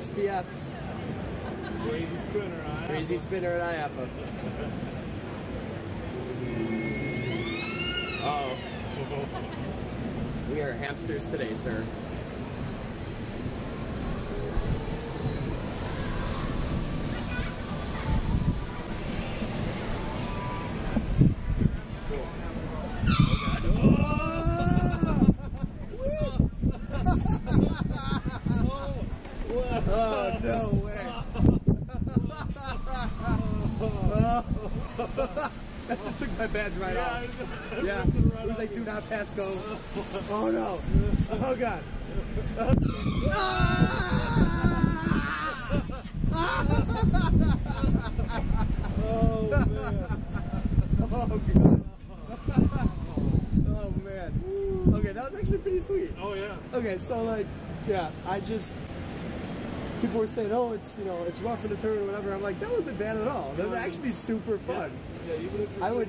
SPF. Crazy Spinner and IAAPA. Crazy Spinner and IAAPA. Uh-oh. We are hamsters today, sir. Oh, no way. That just took my badge right off. Yeah, it was like, do not pass go. Oh, no. Oh, God. Oh, man. Oh, God. Oh, man. Okay, that was actually pretty sweet. Oh, yeah. Okay, so, like, yeah, I just... People were saying, "Oh, it's, you know, it's rough in the turn or whatever." I'm like, that wasn't bad at all. That was actually super fun. Yeah, even if I would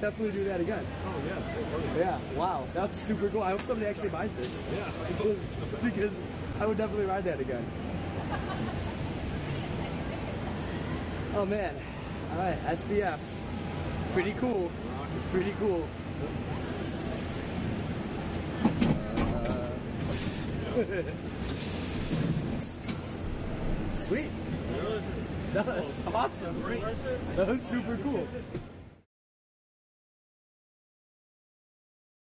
definitely do that again. Oh yeah. Yeah. Wow, that's super cool. I hope somebody actually buys this. Yeah. Because I would definitely ride that again. Oh man. All right, SPF. Pretty cool. Pretty cool. Sweet. That was awesome. That was super cool.